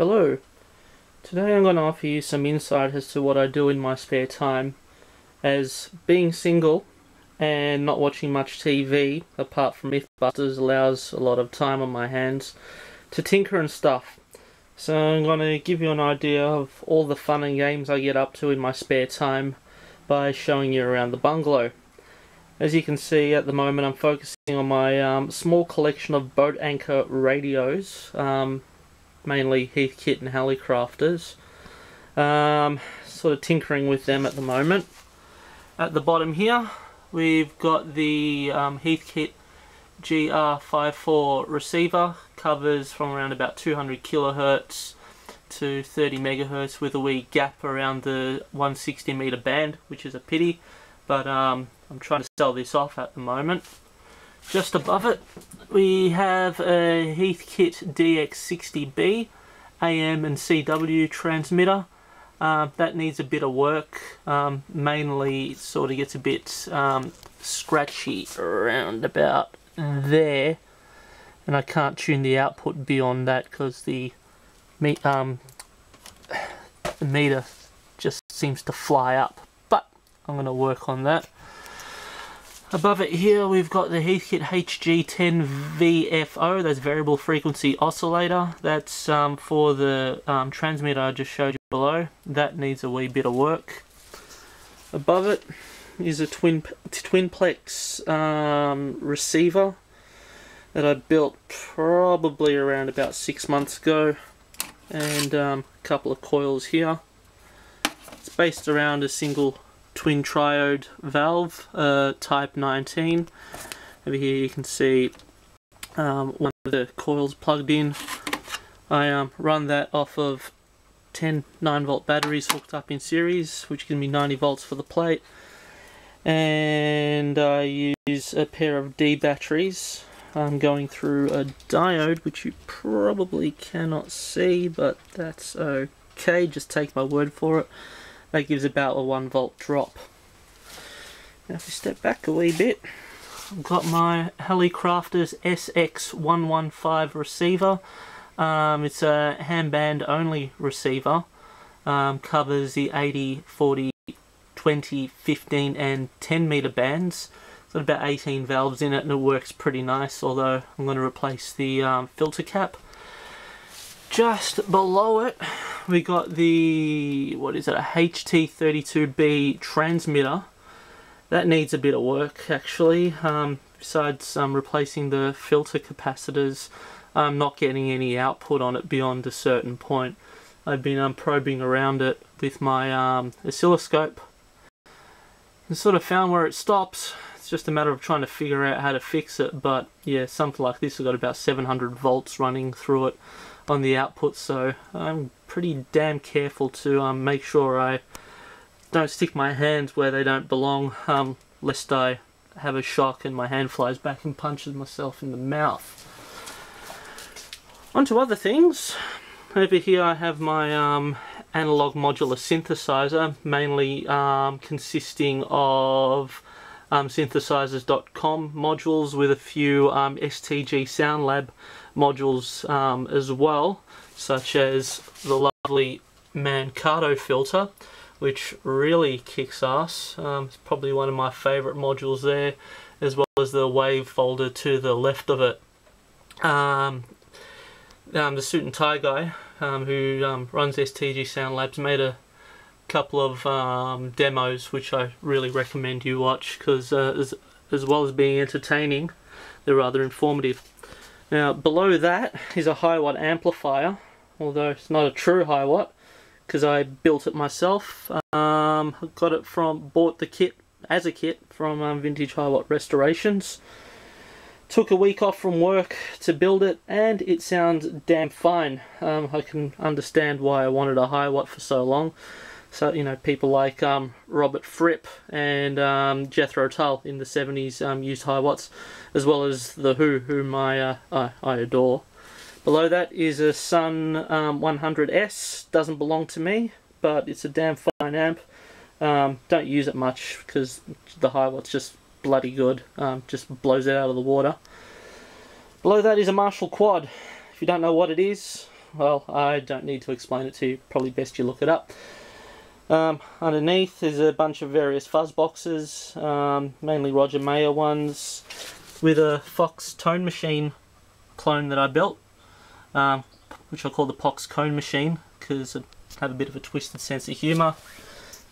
Hello. Today I'm going to offer you some insight as to what I do in my spare time, as being single and not watching much TV apart from Mythbusters allows a lot of time on my hands to tinker and stuff. So I'm going to give you an idea of all the fun and games I get up to in my spare time by showing you around the bungalow. As you can see at the moment I'm focusing on my small collection of boat anchor radios, mainly Heathkit and Hallicrafters, sort of tinkering with them at the moment. At the bottom here we've got the Heathkit GR54 receiver, covers from around about 200 kilohertz to 30 megahertz with a wee gap around the 160 meter band, which is a pity, but I'm trying to sell this off at the moment. Just above it we have a Heathkit DX60B AM and CW transmitter. That needs a bit of work, mainly it sort of gets a bit scratchy around about there, and I can't tune the output beyond that because the meter just seems to fly up, but I'm going to work on that. Above it here we've got the Heathkit HG10VFO, that's variable frequency oscillator. That's for the transmitter I just showed you below. That needs a wee bit of work. Above it is a Twinplex receiver that I built probably around about 6 months ago, and a couple of coils here. It's based around a single twin triode valve, type 19. Over here you can see one of the coils plugged in. I run that off of 10 9-volt batteries hooked up in series, which can be 90 volts for the plate, and I use a pair of D batteries. I'm going through a diode which you probably cannot see, but that's okay, just take my word for it. That gives about a 1-volt drop. Now if we step back a wee bit, I've got my Hallicrafters SX115 receiver. It's a handband only receiver. Covers the 80, 40, 20, 15 and 10 meter bands. It's got about 18 valves in it and it works pretty nice, although I'm going to replace the filter cap. Just below it, we got the, what is it, a HT32B transmitter. That needs a bit of work actually. Besides replacing the filter capacitors, I'm not getting any output on it beyond a certain point. I've been probing around it with my oscilloscope and sort of found where it stops. It's just a matter of trying to figure out how to fix it, but yeah, something like this, I've got about 700 volts running through it on the output, so I'm pretty damn careful to make sure I don't stick my hands where they don't belong, lest I have a shock and my hand flies back and punches myself in the mouth. On to other things. Over here I have my analog modular synthesizer, mainly consisting of Synthesizers.com modules with a few STG Sound Lab modules as well, such as the lovely Mankato Filter, which really kicks ass. It's probably one of my favourite modules there, as well as the wave folder to the left of it. The suit and tie guy who runs STG Sound Labs made a couple of demos which I really recommend you watch, because as well as being entertaining, they're rather informative. Now below that is a Hiwatt amplifier, although it's not a true Hiwatt because I built it myself. I got it from, bought the kit as a kit from Vintage Hiwatt Restorations. Took a week off from work to build it and it sounds damn fine. I can understand why I wanted a Hiwatt for so long. So, you know, people like Robert Fripp and Jethro Tull in the 70s used Hiwatts, as well as The Who, whom I adore. Below that is a Sun 100S. Doesn't belong to me, but it's a damn fine amp. Don't use it much because the Hiwatt's just bloody good. Just blows it out of the water. Below that is a Marshall Quad. If you don't know what it is, well, I don't need to explain it to you, probably best you look it up. Underneath is a bunch of various fuzz boxes, mainly Roger Mayer ones, with a Fox Tone Machine clone that I built, which I call the Pox Cone Machine because I have a bit of a twisted sense of humour.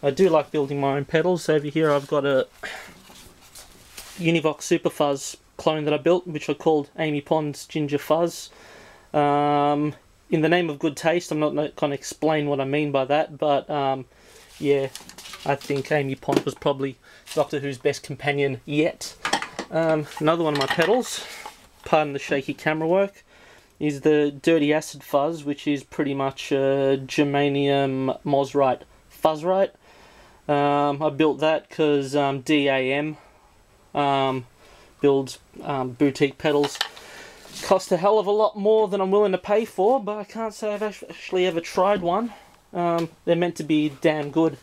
I do like building my own pedals. Over here I've got a Univox Super Fuzz clone that I built, which I called Amy Pond's Ginger Fuzz. In the name of good taste, I'm not going to explain what I mean by that, but yeah, I think Amy Pond was probably Doctor Who's best companion yet. Another one of my pedals, pardon the shaky camera work, is the Dirty Acid Fuzz, which is pretty much germanium Mosrite Fuzzrite. I built that because D.A.M. Builds boutique pedals. Cost a hell of a lot more than I'm willing to pay for, but I can't say I've actually ever tried one. They're meant to be damn good.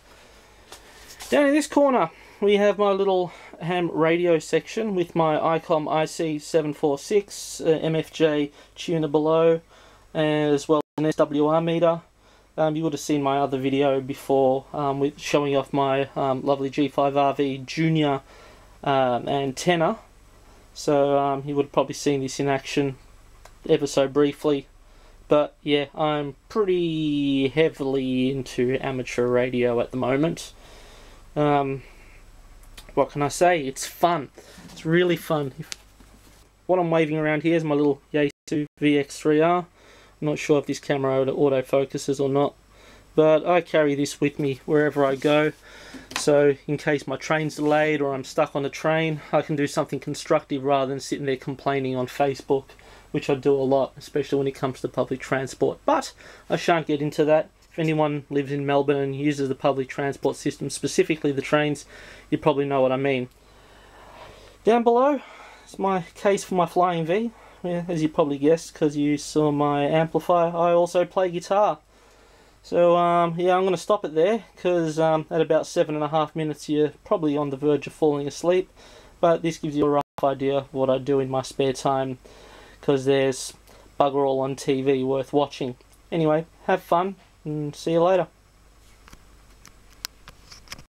Down in this corner we have my little ham radio section with my ICOM IC746, MFJ tuner below, and as well as an SWR meter. You would have seen my other video before with showing off my lovely G5RV Junior antenna, so you would have probably seen this in action ever so briefly. But yeah, I'm pretty heavily into amateur radio at the moment. What can I say? It's fun. It's really fun. What I'm waving around here is my little Yaesu VX3R. I'm not sure if this camera autofocuses or not, but I carry this with me wherever I go. So in case my train's delayed or I'm stuck on a train, I can do something constructive rather than sitting there complaining on Facebook, which I do a lot, especially when it comes to public transport. But I shan't get into that. If anyone lives in Melbourne and uses the public transport system, specifically the trains, you probably know what I mean. Down below is my case for my Flying V. Yeah, as you probably guessed because you saw my amplifier, I also play guitar. So yeah, I'm going to stop it there because at about 7.5 minutes you're probably on the verge of falling asleep. But this gives you a rough idea of what I do in my spare time, because there's bugger all on TV worth watching. Anyway, have fun. And see you later.